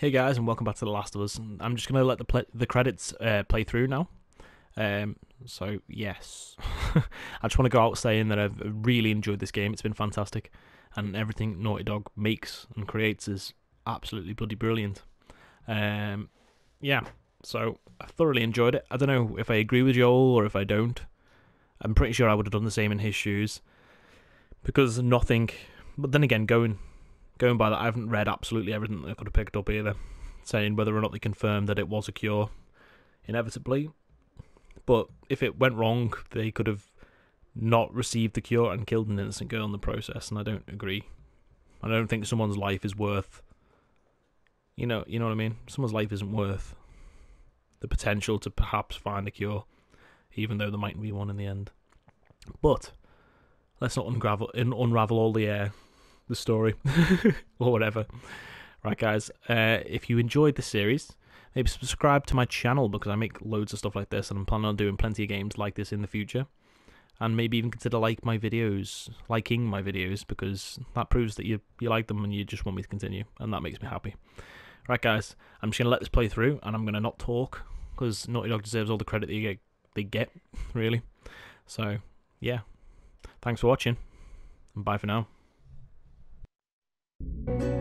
Hey guys, and welcome back to The Last of Us. I'm just going to let the credits play through now. So, yes. I just want to go out saying that I've really enjoyed this game. It's been fantastic. And everything Naughty Dog makes and creates is absolutely bloody brilliant. Yeah, so I thoroughly enjoyed it. I don't know if I agree with Joel or if I don't. I'm pretty sure I would have done the same in his shoes. Because nothing... But then again, Going by that, I haven't read absolutely everything that I could have picked up either, saying whether or not they confirmed that it was a cure, inevitably. But if it went wrong, they could have not received the cure and killed an innocent girl in the process, and I don't agree. I don't think someone's life is worth... You know what I mean? Someone's life isn't worth the potential to perhaps find a cure, even though there might be one in the end. But let's not unravel all the story or whatever. Right guys, if you enjoyed the series, maybe subscribe to my channel, because I make loads of stuff like this and I'm planning on doing plenty of games like this in the future. And maybe even consider liking my videos, because that proves that you like them and you just want me to continue, and that makes me happy. Right guys, I'm just gonna let this play through and I'm gonna not talk, because Naughty Dog deserves all the credit they get really. So yeah, thanks for watching and bye for now. Thank you.